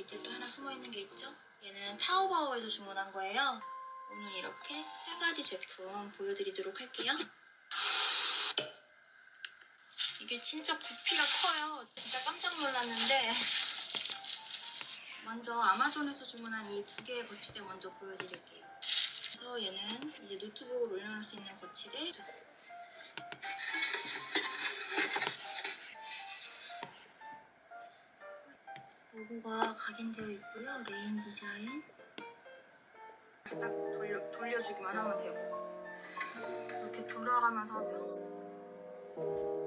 밑에 또 하나 숨어있는 게 있죠? 얘는 타오바오에서 주문한 거예요. 오늘 이렇게 세 가지 제품 보여드리도록 할게요. 이게 진짜 부피가 커요. 진짜 깜짝 놀랐는데 먼저 아마존에서 주문한 이 두 개의 거치대 먼저 보여드릴게요. 그래서 얘는 이제 노트북을 올려놓을 수 있는 거치대. 로고가 각인되어 있고요. 레인 디자인. 딱 돌려주기만 하면 돼요. 이렇게 돌아가면서